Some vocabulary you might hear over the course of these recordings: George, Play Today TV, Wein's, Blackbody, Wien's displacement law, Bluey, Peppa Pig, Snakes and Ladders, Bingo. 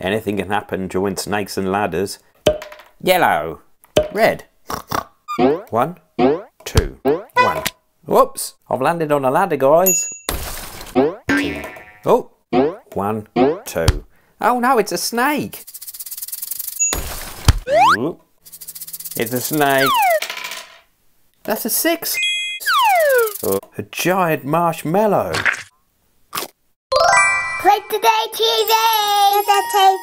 Anything can happen during Snakes and Ladders. Yellow. Red. 1, 2, 1. Whoops! I've landed on a ladder, guys. Oh! 1, 2. Oh no, it's a snake! Ooh. It's a snake. That's a 6. Oh, a giant marshmallow. Play Today TV! Play Today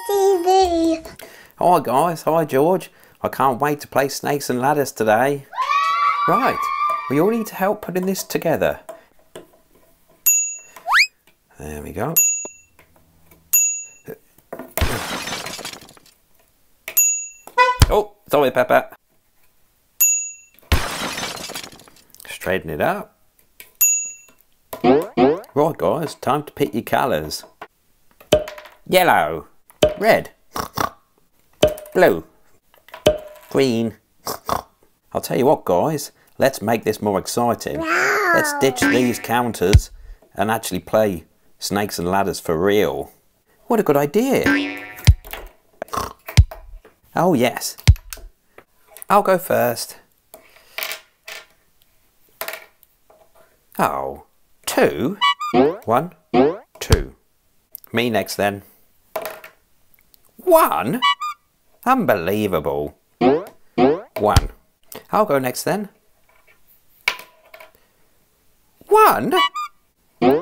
TV! Hi guys, hi George. I can't wait to play Snakes and Ladders today. Right, we all need help putting this together. There we go. Oh, sorry Peppa. Straighten it up. Right guys, time to pick your colours. Yellow. Red. Blue. Green. I'll tell you what guys, let's make this more exciting. Wow. Let's ditch these counters and actually play Snakes and Ladders for real. What a good idea. Oh yes. I'll go first. Oh. 2, 1, 2. Me next then. 1? Unbelievable. 1. I'll go next then. 1? 1.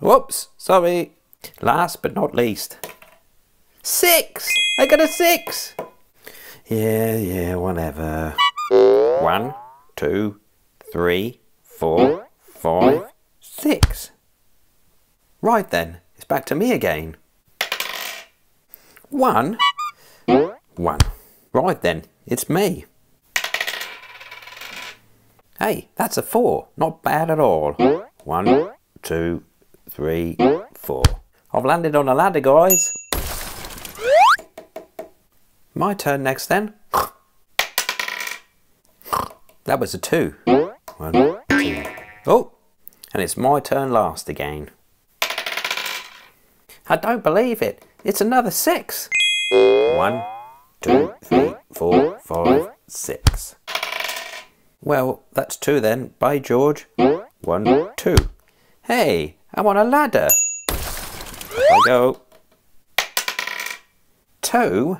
Whoops, sorry. Last but not least. 6! I got a 6! Yeah, whatever. 1, 2, 3, 4, 5, 6. Right then, it's back to me again. 1, 1. Right then, it's me. Hey, that's a 4. Not bad at all. 1, 2, 3, 4. I've landed on a ladder, guys. My turn next then. That was a 2. 1, 2. Oh, and it's my turn last again. I don't believe it. It's another 6. 1, 2, 3, 4, 5, 6. Well, that's 2 then. Bye, George. 1, 2. Hey, I'm on a ladder. I go. 2,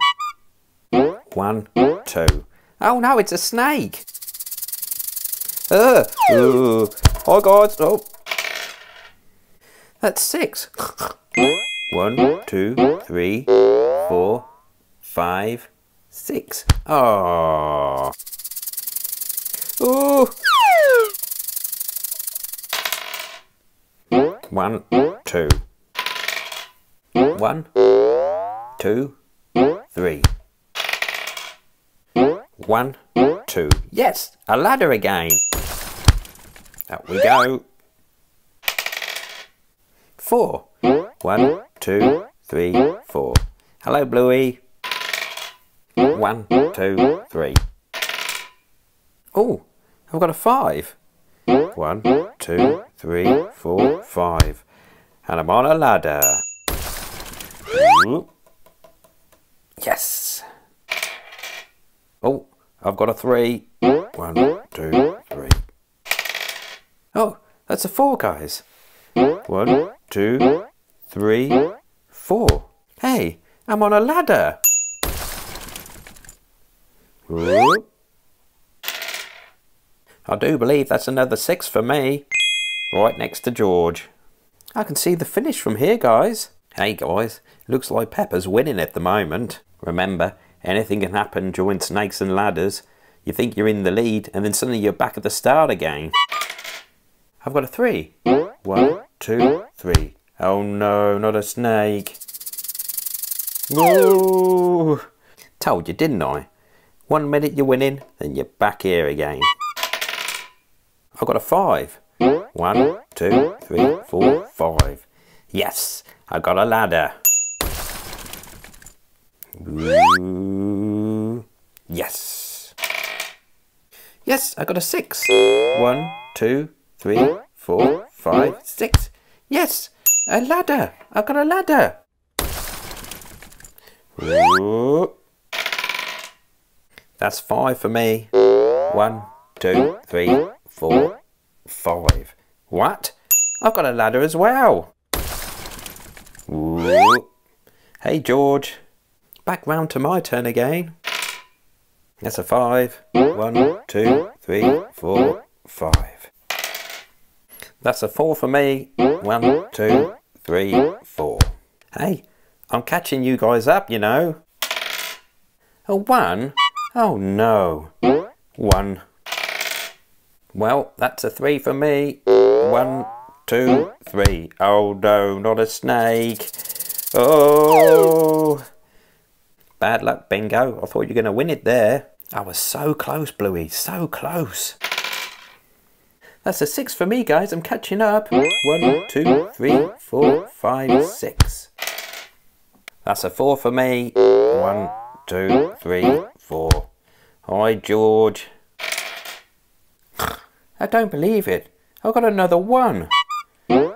1, 2. Oh no, it's a snake. Oh God! Oh, that's 6. 1, 2, 3, 4, 5, 6. Oh. Ooh. 1, 2. 1, 2, 3. 1, 2. Yes, a ladder again. Out we go. 4. 1, 2, 3, 4. Hello, Bluey. 1, 2, 3. Oh, I've got a 5. 1, 2, 3, 4, 5. And I'm on a ladder. Ooh. Yes. Oh, I've got a 3. 1, 2, 3. Oh, that's a 4, guys. 1, 2, 3, 4. Hey, I'm on a ladder. Ooh. I do believe that's another 6 for me. Right next to George. I can see the finish from here, guys. Hey, guys, looks like Peppa's winning at the moment. Remember, anything can happen during Snakes and Ladders. You think you're in the lead, and then suddenly you're back at the start again. I've got a 3. 1, 2, 3. Oh no, not a snake. Whoa! Told you, didn't I? 1 minute you're winning, then you're back here again. I've got a 5. 1, 2, 3, 4, 5. Yes, I got a ladder. Ooh. Yes. Yes, I got a 6. 1, 2, 3, 4, 5, 6. Yes, a ladder. I got a ladder. Whoop. That's five for me. 1, 2, 3, 4, 5. What? I've got a ladder as well. Whoop. Hey, George. Back round to my turn again. That's a 5. 1, 2, 3, 4, 5. That's a 4 for me. 1, 2, 3, 4. Hey, I'm catching you guys up, you know. A 1? Oh no. 1. Well, that's a 3 for me. 1, 2, 3. Oh no, not a snake. Oh. Bad luck, Bingo. I thought you were going to win it there. I was so close, Bluey. So close. That's a 6 for me, guys. I'm catching up. 1, 2, 3, 4, 5, 6. That's a 4 for me. 1, 2, 3, 4. Hi, George. I don't believe it. I've got another 1. 1.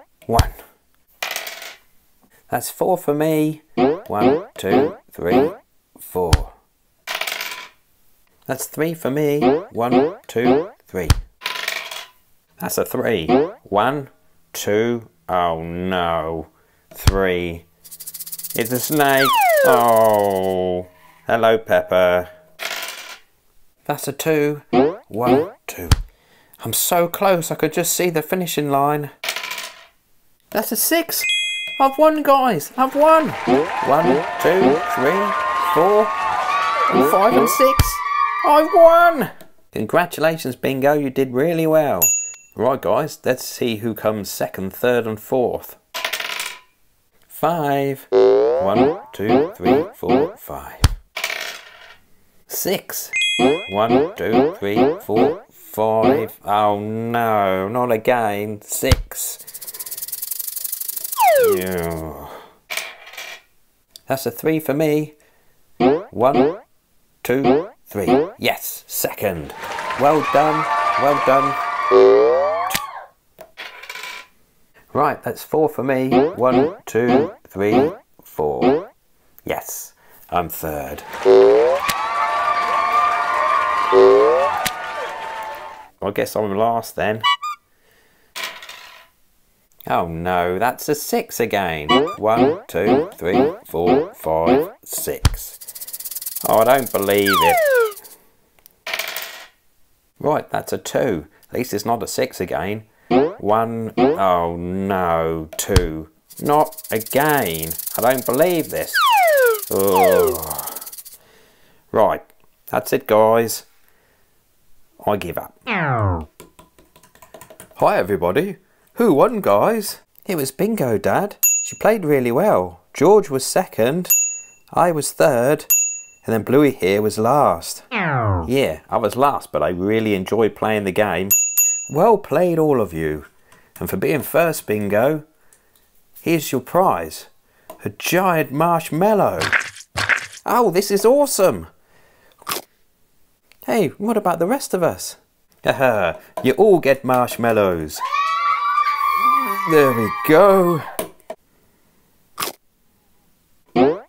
That's 4 for me. 1, 2, 3, 4. That's 3 for me. 1, 2, 3. That's a 3. 1, 2, oh no. 3. It's a snake. Oh. Hello, Pepper. That's a 2. 1, 2. I'm so close, I could just see the finishing line. That's a 6. I've won, guys. I've won. 1, 2, 3, 4, 5 and 6. I've won. Congratulations, Bingo. You did really well. Right, guys. Let's see who comes second, third and fourth. 5. 1, 2, 3, 4, 5. 6. 1, 2, 3, 4, 5. Oh, no. Not again. 6. That's a 3 for me. 1, 2, 3. Yes, second. Well done, well done. Right, that's 4 for me. 1, 2, 3, 4. Yes, I'm third. I guess I'm last then. Oh no, that's a 6 again. 1, 2, 3, 4, 5, 6. Oh, I don't believe it. Right, that's a 2. At least it's not a 6 again. 1, oh no, 2. Not again. I don't believe this. Oh. Right, that's it, guys. I give up. Hi, everybody. Who won, guys? It was Bingo, Dad. She played really well. George was second. I was third. And then Bluey here was last. Yeah, I was last, but I really enjoyed playing the game. Well played, all of you. And for being first, Bingo, here's your prize. A giant marshmallow. Oh, this is awesome. Hey, what about the rest of us? Haha, you all get marshmallows. There we go. Like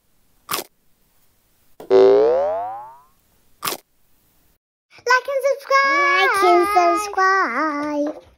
and subscribe.